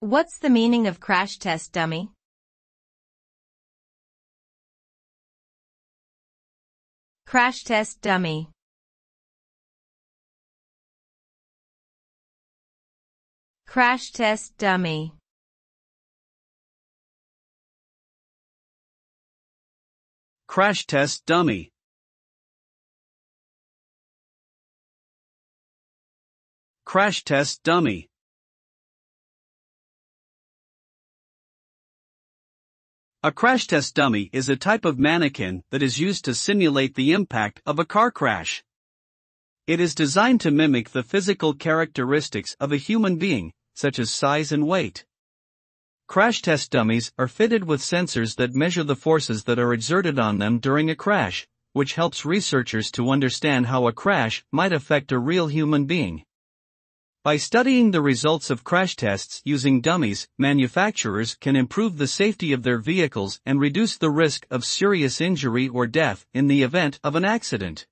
What's the meaning of crash test dummy? Crash test dummy. Crash test dummy. Crash test dummy. Crash test dummy. A crash test dummy is a type of mannequin that is used to simulate the impact of a car crash. It is designed to mimic the physical characteristics of a human being, such as size and weight. Crash test dummies are fitted with sensors that measure the forces that are exerted on them during a crash, which helps researchers to understand how a crash might affect a real human being. By studying the results of crash tests using dummies, manufacturers can improve the safety of their vehicles and reduce the risk of serious injury or death in the event of an accident.